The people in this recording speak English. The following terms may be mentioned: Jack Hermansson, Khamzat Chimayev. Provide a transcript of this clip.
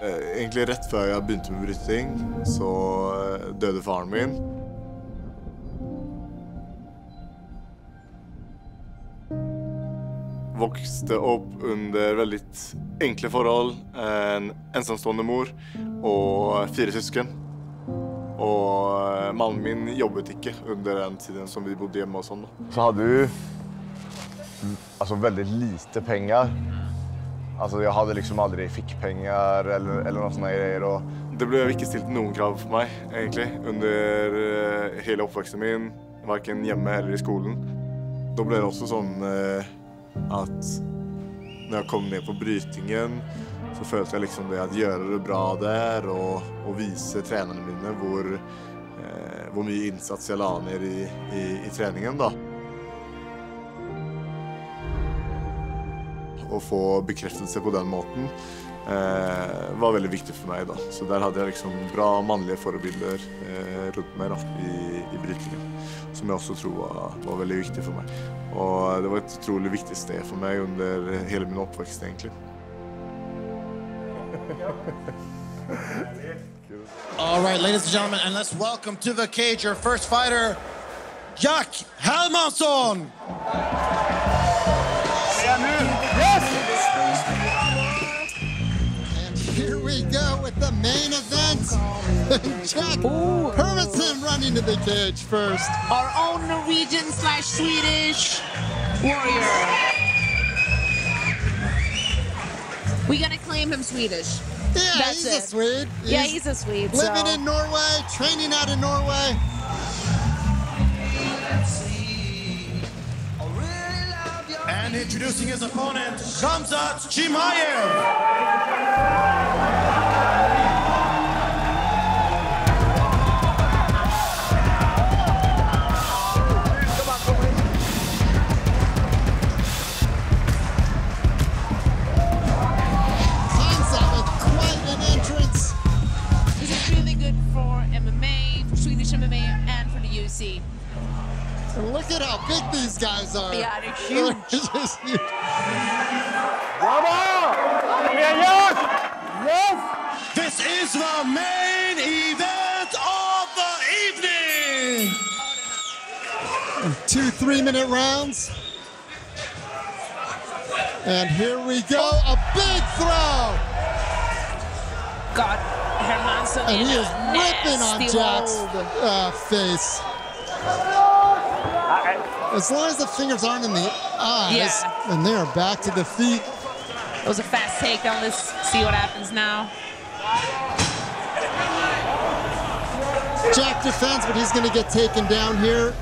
Egentlig rett før jeg begynte med bryting, så døde faren min. Vokste opp under veldig enkle forhold, en ensomstående mor og 4 søsken. Og mannen min jobbet ikke under den tiden som vi bodde hjemme og sånn. Så hadde du altså veldig lite penger. Altså, jeg hadde liksom aldri fikk penger eller noe sånne greier. Og det ble ikke stilt noen krav for meg, egentlig, under hele oppveksten min, hverken hjemme eller i skolen. Da ble det også sånn at når jeg kom ned på brytingen, så følte jeg liksom det at gjøre det bra der, og vise trenerne mine hvor mye innsats jeg la ned i treningen, da. Å få bekreftelse på den måten var veldig viktig for meg, da. Så der hadde jeg liksom bra mannlige forbilder rundt meg da, i brytingen, som jeg også tror var veldig viktig for meg. Og det var et utrolig viktig sted for meg under hele min oppvekst, egentlig. All right, ladies and gentlemen, and let's welcome to the cage your first fighter, Jack Hermansson! With the main event, Jack Hermansson running to the cage first. Our own Norwegian/Swedish warrior. We gotta claim him Swedish. Yeah, that's he's it. A Swede. Yeah, he's a Swede. Living in Norway, training out in Norway. And introducing his opponent, Khamzat Chimayev. Look at how big these guys are. Yeah, they're huge. Just huge. Yes! This is the main event of the evening! 2 3-minute rounds. And here we go, a big throw! God, Hermansson and he is ripping on Jack's face. As long as the fingers aren't in the eyes, yeah. And they are back to the feet. It was a fast takedown. Let's see what happens now. Jack defends, but he's going to get taken down here.